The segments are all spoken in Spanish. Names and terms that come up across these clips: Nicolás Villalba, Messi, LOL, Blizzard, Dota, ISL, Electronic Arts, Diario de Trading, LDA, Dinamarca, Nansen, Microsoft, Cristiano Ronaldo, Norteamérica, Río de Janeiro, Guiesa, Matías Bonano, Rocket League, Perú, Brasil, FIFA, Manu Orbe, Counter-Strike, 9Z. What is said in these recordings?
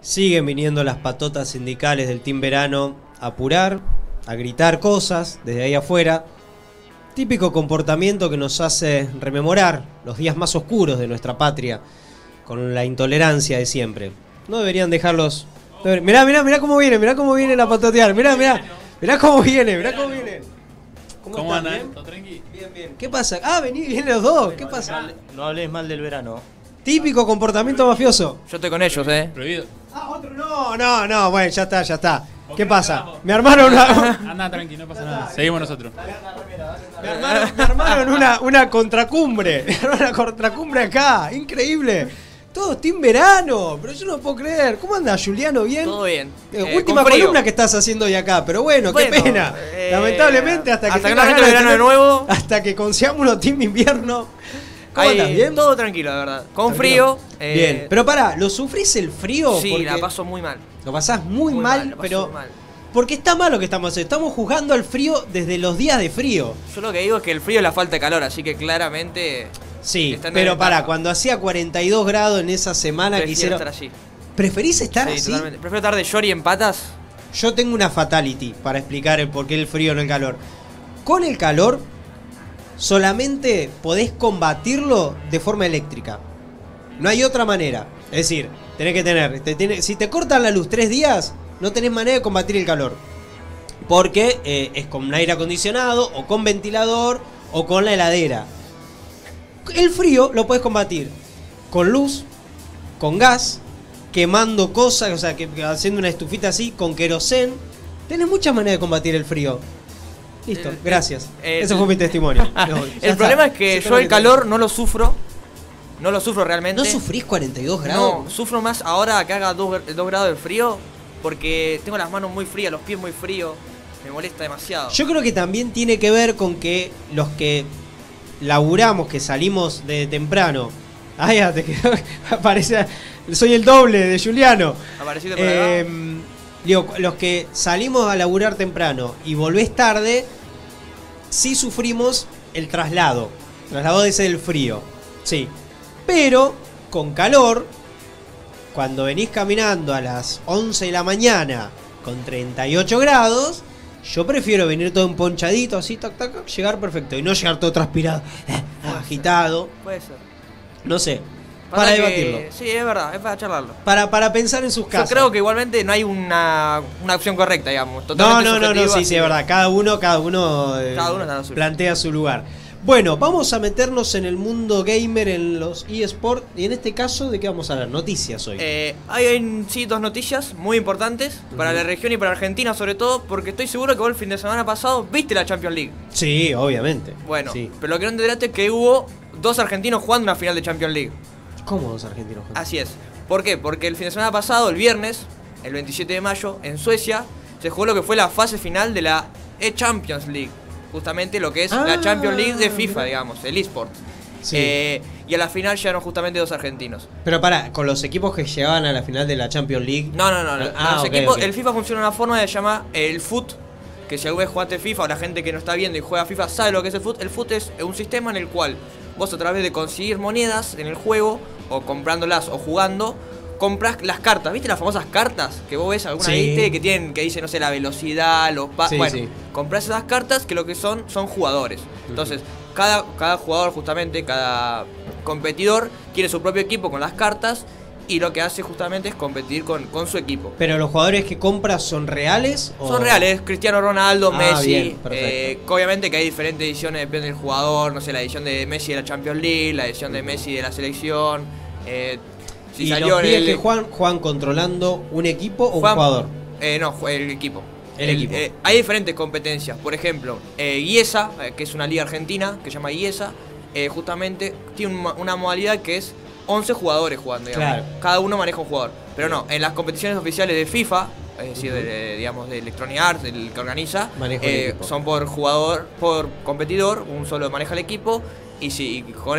Siguen viniendo las patotas sindicales del Team Verano a apurar, a gritar cosas desde ahí afuera. Típico comportamiento que nos hace rememorar los días más oscuros de nuestra patria, con la intolerancia de siempre. No deberían dejarlos... Mirá cómo viene, mirá cómo vienen a patotear. Mirá cómo viene, mirá cómo viene. ¿Cómo andan? Bien, bien. ¿Qué pasa? Ah, vienen los dos. ¿Qué pasa? No hables mal del verano. Típico comportamiento mafioso. Yo estoy con ellos, Prohibido. Ah, otro no. No, bueno, ya está, ¿Qué pasa? Me armaron una... Anda, tranqui, no pasa nada. Seguimos nosotros. Me armaron una contracumbre. Me armaron una contracumbre acá. Increíble. Todos Team Verano, pero yo no puedo creer. ¿Cómo andás, Juliano? ¿Bien? Todo bien. Última columna que estás haciendo hoy acá, pero bueno, qué pena. Lamentablemente, hasta que no haya verano de nuevo. Hasta que consigamos unos Team Invierno. ¿Cómo andás? ¿Bien? Todo tranquilo, la verdad. Con frío. Bien. Pero pará, ¿lo sufrís el frío? Sí, la paso muy mal. Lo pasás muy mal, pero... Porque está mal lo que estamos haciendo. Estamos juzgando al frío desde los días de frío. Yo lo que digo es que el frío es la falta de calor, así que claramente... Sí, pero pará, cuando hacía 42 grados en esa semana que hicieron... Prefiero estar allí. ¿Preferís estar así? Sí, totalmente. Prefiero estar de short y en patas. Yo tengo una fatality para explicar el por qué el frío no el calor. Con el calor solamente podés combatirlo de forma eléctrica. No hay otra manera. Es decir, tenés que tener... si te cortan la luz 3 días, no tenés manera de combatir el calor. Porque es con aire acondicionado, o con ventilador, o con la heladera. El frío lo puedes combatir con luz, con gas, quemando cosas, o sea, haciendo una estufita así, con querosén. Tenés muchas maneras de combatir el frío. Listo, gracias. Ese fue mi testimonio. El problema es que yo el calor no lo sufro. No lo sufro realmente. ¿No sufrís 42 grados? No, sufro más ahora que haga 2 grados de frío, porque tengo las manos muy frías, los pies muy fríos. Me molesta demasiado. Yo creo que también tiene que ver con que los que... laburamos, que salimos de temprano. Ah, ya, te quedó. Aparece, soy el doble de Juliano. Aparecido por acá. Digo, los que salimos a laburar temprano y volvés tarde, sí sufrimos el traslado. Traslado desde el frío. Sí. Pero con calor, cuando venís caminando a las 11 de la mañana con 38 grados. Yo prefiero venir todo emponchadito, así, tac, llegar perfecto. Y no llegar todo transpirado, agitado. Puede ser. No sé. Para debatirlo. Sí, es verdad, es para charlarlo. Para pensar en sus casos. Yo creo que igualmente no hay una opción correcta, digamos. Totalmente no, sí, es verdad. Cada uno plantea su lugar. Bueno, vamos a meternos en el mundo gamer, en los eSports. Y en este caso, ¿de qué vamos a hablar? Noticias hoy. Hay 2 noticias muy importantes para la región y para Argentina, sobre todo, porque estoy seguro que vos el fin de semana pasado viste la Champions League. Sí, obviamente. Bueno, sí. Pero lo que no enteraste es que hubo 2 argentinos jugando una final de Champions League. ¿Cómo 2 argentinos jugando? Así es. ¿Por qué? Porque el fin de semana pasado, el viernes, el 27 de mayo, en Suecia, se jugó lo que fue la fase final de la E-Champions League. Justamente lo que es la Champions League de FIFA, digamos, el eSport. Sí. Y a la final llegaron justamente 2 argentinos. Pero pará, ¿con los equipos que llegaban a la final de la Champions League? No. Los equipos, el FIFA funciona de una forma que se llama el FUT, que si alguna vez jugaste FIFA o la gente que no está viendo y juega FIFA sabe lo que es el FUT. El FUT es un sistema en el cual vos, a través de conseguir monedas en el juego, o comprándolas o jugando, compras las cartas. ¿Viste las famosas cartas que vos ves alguna vez que tienen, que dice, no sé, la velocidad, los pasos? Compras esas cartas, que lo que son jugadores. Entonces, cada jugador, justamente, cada competidor tiene su propio equipo con las cartas, y lo que hace justamente es competir con su equipo. ¿Pero los jugadores que compras son reales? ¿O? Son reales, Cristiano Ronaldo, Messi. Bien, obviamente que hay diferentes ediciones, depende del jugador, no sé, la edición de Messi de la Champions League, la edición de Messi de la selección. Y los pibes que juegan controlando un equipo o un jugador. No, el equipo. Hay diferentes competencias. Por ejemplo, Guiesa, que es una liga argentina que se llama Guiesa, justamente tiene una modalidad que es 11 jugadores jugando, digamos. Claro. Cada uno maneja un jugador. Pero no, en las competiciones oficiales de FIFA, es decir, de Electronic Arts, el que organiza, son por competidor, un solo maneja el equipo. Y sí, con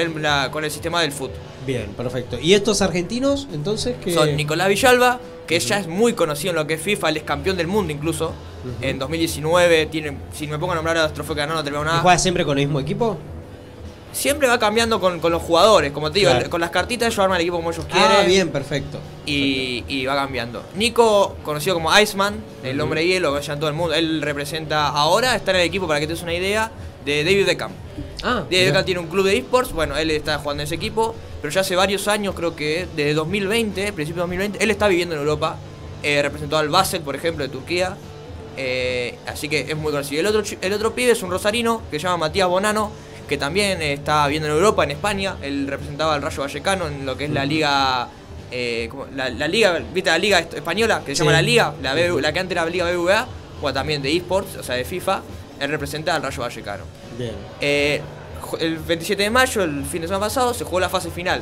el sistema del fútbol. Bien, perfecto. ¿Y estos argentinos, entonces? Son Nicolás Villalba, que ya es muy conocido en lo que es FIFA, él es campeón del mundo incluso. En 2019, si me pongo a nombrar a los trofeos que ganó, no termino nada. ¿Juega siempre con el mismo equipo? siempre va cambiando con los jugadores, como te digo, claro, con las cartitas ellos arman el equipo como ellos quieren. Ah, bien, perfecto. Y va cambiando. Nico, conocido como Iceman, el hombre hielo, que ya en todo el mundo, él representa ahora, está en el equipo, para que te des una idea, de David Beckham. Ah, David Beckham tiene un club de esports, bueno, él está jugando en ese equipo, pero ya hace varios años, creo que desde 2020, principio de 2020, él está viviendo en Europa, representó al Basel, por ejemplo, de Turquía. Así que es muy conocido. El otro pibe es un rosarino que se llama Matías Bonano, que también está viendo en Europa, en España. Él representaba al Rayo Vallecano en lo que es la liga, la liga, ¿viste? La liga española, que se llama la liga, la que antes era la liga BBVA, o también de esports, o sea de FIFA. Él representa al Rayo Vallecano. Bien. El 27 de mayo, el fin de semana pasado, se jugó la fase final.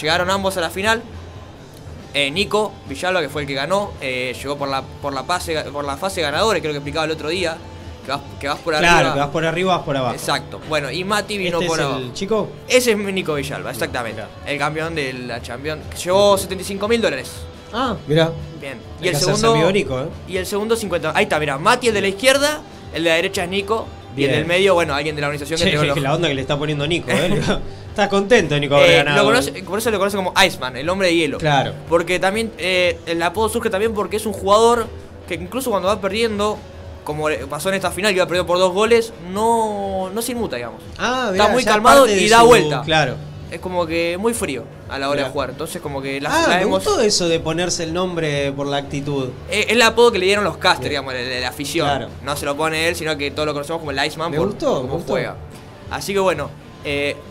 Llegaron ambos a la final. Nico Villalba, que fue el que ganó, llegó por la fase ganadora, creo que explicaba el otro día, que vas por arriba. Claro, que vas por arriba, vas por abajo. Exacto. Bueno, y Mati vino por abajo. ¿Este es el chico? Ese es Nico Villalba, exactamente. Mirá. El campeón de la Champions. Llevó $75.000. Ah, mirá. Bien. Y el segundo, Nico, y el segundo 50. Ahí está, mirá. Mati, el de la izquierda, el de la derecha es Nico. Bien. Y en el medio, bueno, alguien de la organización que es la onda que le está poniendo Nico, Estás contento de Nico haber ganado. Por eso lo conoce como Iceman, el hombre de hielo. Claro. Porque también el apodo surge también porque es un jugador que incluso cuando va perdiendo, como pasó en esta final, que iba perdiendo por 2 goles, no se inmuta, digamos. Ah, mirá, está muy calmado y da vuelta. Claro. Es como que muy frío a la hora de jugar. Entonces como que me gustó eso de ponerse el nombre por la actitud. Es el apodo que le dieron los casters, digamos, de la afición. Claro. No se lo pone él, sino que todos lo conocemos como el Iceman. Me gustó, como juega. Así que bueno,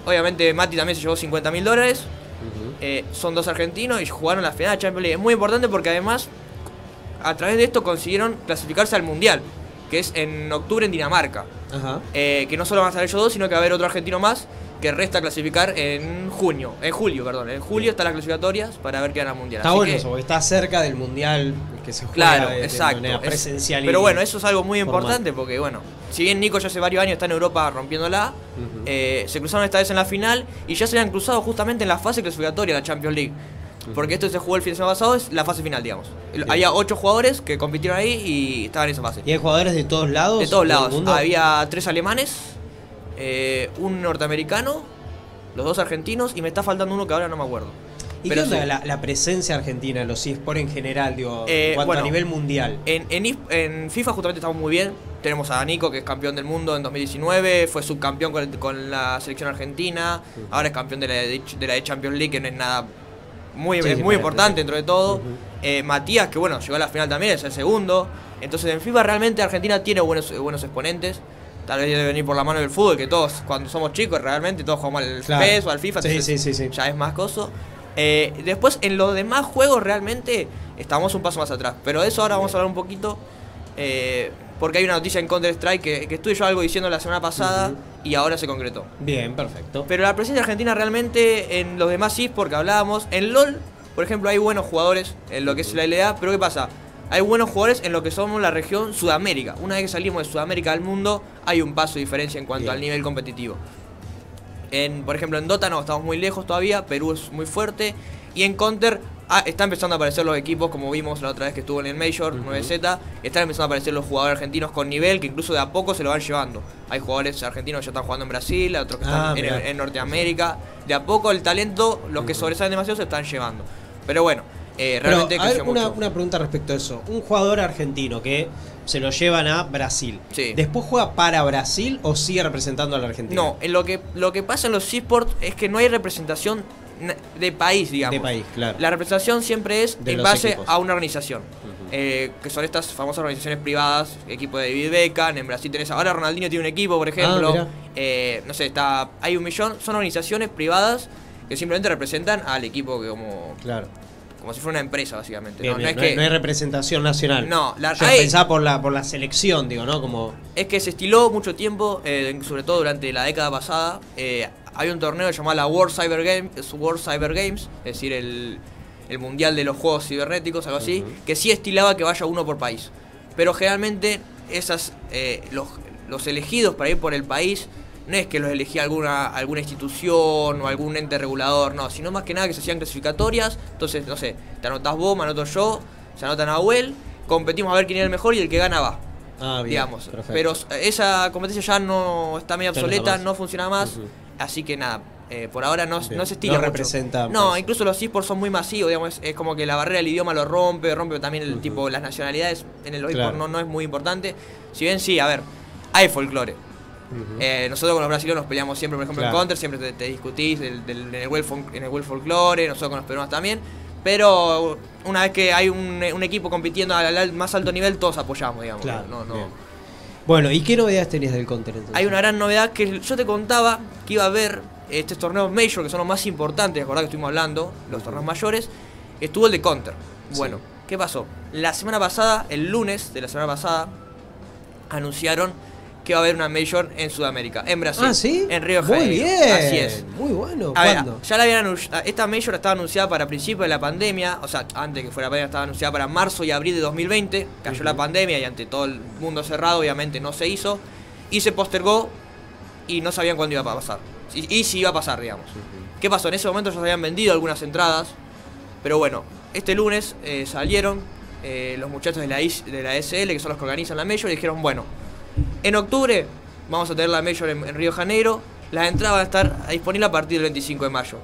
obviamente Mati también se llevó $50.000. Son 2 argentinos y jugaron la final de Champions League. Es muy importante porque además a través de esto consiguieron clasificarse al Mundial, que es en octubre en Dinamarca. Ajá. Que no solo van a estar ellos dos, sino que va a haber otro argentino más, que resta clasificar en julio están las clasificatorias para ver qué gana el Mundial. Está bueno eso, porque está cerca del Mundial que se juega, claro, exacto, de manera presencial. Pero bueno, eso es algo muy importante porque, bueno, si bien Nico ya hace varios años está en Europa rompiéndola, se cruzaron esta vez en la final y ya se habían cruzado justamente en la fase clasificatoria de la Champions League. Porque esto se jugó el fin de semana pasado, es la fase final, digamos. Sí. Había 8 jugadores que compitieron ahí y estaban en esa fase. ¿Y hay jugadores de todos lados? De todos lados. Había 3 alemanes, un norteamericano, los 2 argentinos y me está faltando uno que ahora no me acuerdo. ¿Y pero qué onda la presencia argentina en los eSports en general, digo, a nivel mundial? En FIFA justamente estamos muy bien. Tenemos a Nico, que es campeón del mundo en 2019, fue subcampeón con la selección argentina, ahora es campeón de la Champions League, que no es nada... Muy importante dentro de todo. Matías, que bueno, llegó a la final también, es el segundo. Entonces en FIFA realmente Argentina tiene buenos exponentes. Tal vez debe venir por la mano del fútbol, que todos cuando somos chicos realmente todos jugamos al PES o al FIFA. Sí, entonces, sí. Ya es más coso. Después en los demás juegos realmente estamos un paso más atrás. Pero de eso ahora vamos a hablar un poquito. Porque hay una noticia en Counter-Strike que estuve yo algo diciendo la semana pasada y ahora se concretó. Bien, perfecto. Pero la presencia argentina realmente en los demás porque hablábamos. En LOL, por ejemplo, hay buenos jugadores en lo que es la LDA, pero ¿qué pasa? Hay buenos jugadores en lo que somos la región Sudamérica. Una vez que salimos de Sudamérica al mundo, hay un paso de diferencia en cuanto al nivel competitivo. Por ejemplo, en Dota no, estamos muy lejos todavía, Perú es muy fuerte. Y en Counter está empezando a aparecer los equipos, como vimos la otra vez que estuvo en el Major, 9Z. Están empezando a aparecer los jugadores argentinos con nivel, que incluso de a poco se lo van llevando. Hay jugadores argentinos que ya están jugando en Brasil, otros que están en Norteamérica. De a poco el talento, los que sobresalen demasiado, se están llevando. Pero bueno, realmente pero, a ver, una pregunta respecto a eso. Un jugador argentino que se lo llevan a Brasil. Sí. ¿Después juega para Brasil o sigue representando a la Argentina? No, en lo que pasa en los eSports es que no hay representación de país, digamos. De país, claro. La representación siempre es en base a una organización. Que son estas famosas organizaciones privadas, equipo de David Beckham, en Brasil tenés ahora Ronaldinho tiene un equipo, por ejemplo. No sé, hay 1 millón. Son organizaciones privadas que simplemente representan al equipo que como... Claro. Como si fuera una empresa, básicamente. Bien, no es que... no hay representación nacional. No, pensaba por la selección, digo, ¿no? Como... Es que se estiló mucho tiempo, sobre todo durante la década pasada. Hay un torneo llamado la World Cyber Games, es decir, el mundial de los juegos cibernéticos, algo así, que sí estilaba que vaya uno por país. Pero generalmente los elegidos para ir por el país no es que los elegía alguna institución o algún ente regulador, no, sino más que nada que se hacían clasificatorias. Entonces, no sé, te anotás vos, me anoto yo, se anotan Nahuel, competimos a ver quién era el mejor y el que gana va. Ah, bien, digamos. Perfecto. Pero esa competencia ya no está medio obsoleta, no funciona más. Así que nada, por ahora no se estila mucho. Representa, no, pues, incluso los eSports son muy masivos, digamos, es como que la barrera del idioma lo rompe también el tipo, las nacionalidades en el eSports no es muy importante. Si bien sí, a ver, hay folclore. Nosotros con los brasileños nos peleamos siempre, por ejemplo, en Counter, siempre te discutís en el World Folklore, nosotros con los peruanos también. Pero una vez que hay un equipo compitiendo al más alto nivel, todos apoyamos, digamos. Bueno, ¿y qué novedades tenías del Counter entonces? Hay una gran novedad que yo te contaba que iba a haber estos torneos Major, que son los más importantes, ¿verdad? Que estuvimos hablando, los torneos mayores. Estuvo el de Counter. Bueno, ¿qué pasó? La semana pasada, el lunes de la semana pasada, anunciaron que va a haber una Major en Sudamérica, en Brasil. ¿Ah, sí? En Río de Janeiro. Muy bien. Así es. Muy bueno. A ver, ya la habían esta Major estaba anunciada para principios de la pandemia, o sea, antes que fuera la pandemia estaba anunciada para marzo y abril de 2020, cayó la pandemia y ante todo el mundo cerrado obviamente no se hizo y se postergó y no sabían cuándo iba a pasar. Y si iba a pasar, digamos. ¿Qué pasó? En ese momento ya se habían vendido algunas entradas, pero bueno, este lunes salieron los muchachos de la ISL, que son los que organizan la Major, y dijeron, bueno, en octubre vamos a tener la Major en Río de Janeiro. Las entradas van a estar disponibles a partir del 25 de mayo.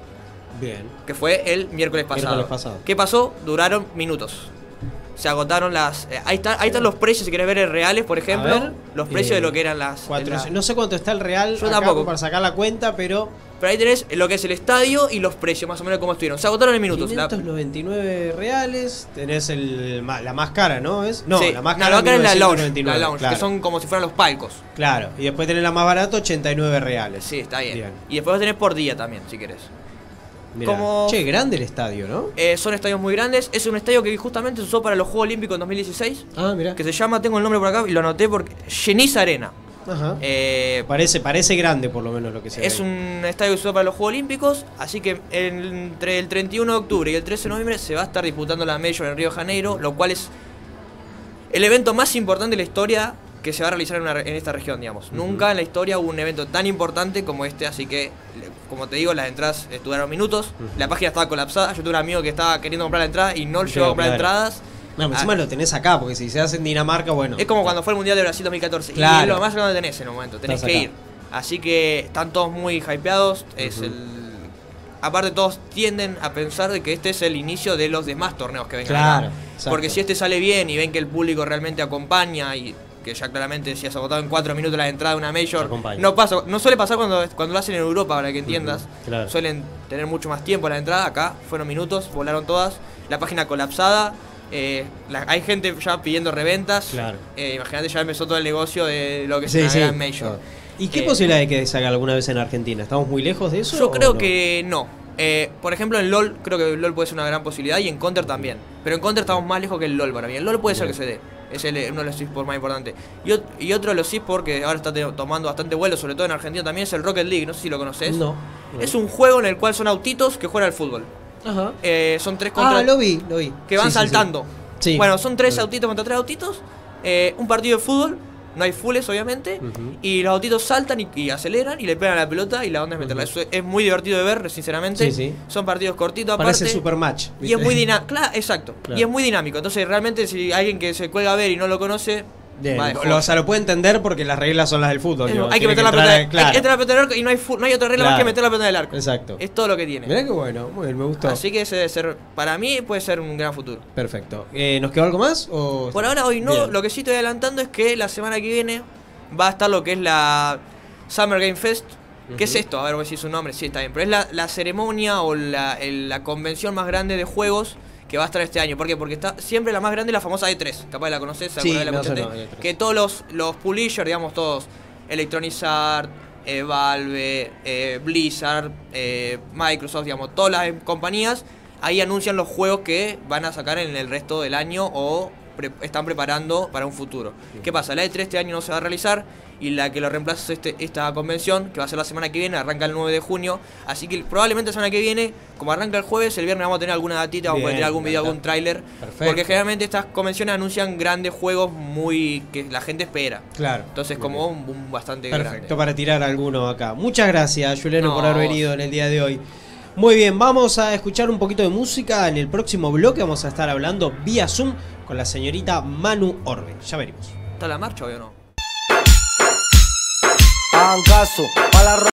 Bien. Que fue el miércoles pasado. ¿Qué pasó? Duraron minutos. Se agotaron las... ahí están los precios, si querés ver, reales, por ejemplo. A ver, los precios de lo que eran las... No sé cuánto está el real. Yo tampoco. Para sacar la cuenta, pero... Pero ahí tenés lo que es el estadio y los precios, más o menos, cómo estuvieron. Se agotaron en minutos. 599 reales. Tenés la más cara, ¿no? Sí, la más cara, es la lounge. La lounge, que son como si fueran los palcos. Claro. Y después tenés la más barata, 89 reales. Sí, está bien. Y después tenés por día también, si querés. Como... Che, grande el estadio, ¿no? Son estadios muy grandes. Es un estadio que justamente se usó para los Juegos Olímpicos en 2016. Ah, mirá. Que se llama, tengo el nombre por acá y lo anoté porque... Geniz Arena. Ajá. Parece grande, por lo menos, lo que se ve. Es un estadio que se usó para los Juegos Olímpicos. Así que entre el 31 de octubre y el 13 de noviembre se va a estar disputando la Major en Río de Janeiro, lo cual es el evento más importante de la historia que se va a realizar en esta región, digamos. Nunca en la historia hubo un evento tan importante como este, así que, como te digo, las entradas duraron minutos, la página estaba colapsada, yo tuve un amigo que estaba queriendo comprar la entrada y no llegó a comprar entradas. No, encima lo tenés acá, porque si se hace en Dinamarca, bueno. Es como cuando fue el Mundial de Brasil 2014, y lo más no lo tenés en el momento, tenés que ir. Así que están todos muy hypeados, aparte todos tienden a pensar de que este es el inicio de los demás torneos que vengan. Claro. Porque si este sale bien y ven que el público realmente acompaña y... que ya claramente si has agotado en 4 minutos la entrada de una Major, no suele pasar cuando lo hacen en Europa, para que entiendas. Suelen tener mucho más tiempo la entrada. Acá fueron minutos, volaron todas, la página colapsada, hay gente ya pidiendo reventas. Imagínate, ya empezó todo el negocio de lo que se llama Major. ¿Y qué posibilidad de que se haga alguna vez en Argentina? ¿Estamos muy lejos de eso? Yo creo que no. Por ejemplo, en LOL, creo que LOL puede ser una gran posibilidad, y en Counter también. Pero en Counter estamos más lejos que en LOL para mí. En LOL puede ser que se dé. Es uno de los eSports más importantes. Y otro de los eSports que ahora está tomando bastante vuelo, sobre todo en Argentina también, es el Rocket League. No sé si lo conoces. No. Es un juego en el cual son autitos que juegan al fútbol. Ajá. Son 3 contra... Ah, lo vi. Que van saltando. Sí. Bueno, son 3 autitos contra 3 autitos. Un partido de fútbol. No hay fulls, obviamente. Y los autitos saltan y aceleran y le pegan a la pelota y la onda es meterla. Eso es muy divertido de ver, sinceramente. Son partidos cortitos, aparte. Parece super match. Y es muy dinámico. Y es muy dinámico. Entonces, realmente, si alguien que se cuelga a ver y no lo conoce... o sea, lo puede entender porque las reglas son las del fútbol. Hay que meter la pelota en el arco y no hay otra regla más que meter la pelota en el arco. Es todo lo que tiene. Mirá que bueno, muy bien, me gustó. Así que ese debe ser, para mí, puede ser un gran futuro. Perfecto. ¿Nos quedó algo más? O... Por ahora, hoy no. Bien. Lo que sí estoy adelantando es que la semana que viene va a estar lo que es la Summer Game Fest. ¿Qué es esto? A ver, voy a decir su nombre. Sí, está bien. Pero es la ceremonia o la convención más grande de juegos que va a estar este año. ¿Por qué? Porque está siempre la más grande, la famosa E3. Capaz la conocés, que todos los publishers, digamos, todos, Electronic Arts, Valve, Blizzard, Microsoft, digamos, todas las compañías, ahí anuncian los juegos que van a sacar en el resto del año o están preparando para un futuro. ¿Qué pasa? La E3 este año no se va a realizar y la que lo reemplaza es esta convención, que va a ser la semana que viene, arranca el 9 de junio. Así que probablemente la semana que viene, como arranca el jueves, el viernes vamos a tener alguna datita, vamos a tener algún video, algún tráiler. Porque generalmente estas convenciones anuncian grandes juegos que la gente espera. Entonces como un boom bastante grande. Perfecto, para tirar alguno acá. Muchas gracias, Juliano, por haber venido en el día de hoy. Muy bien, vamos a escuchar un poquito de música. En el próximo bloque vamos a estar hablando vía Zoom con la señorita Manu Orbe. Ya veremos. ¿Está la marcha hoy o no?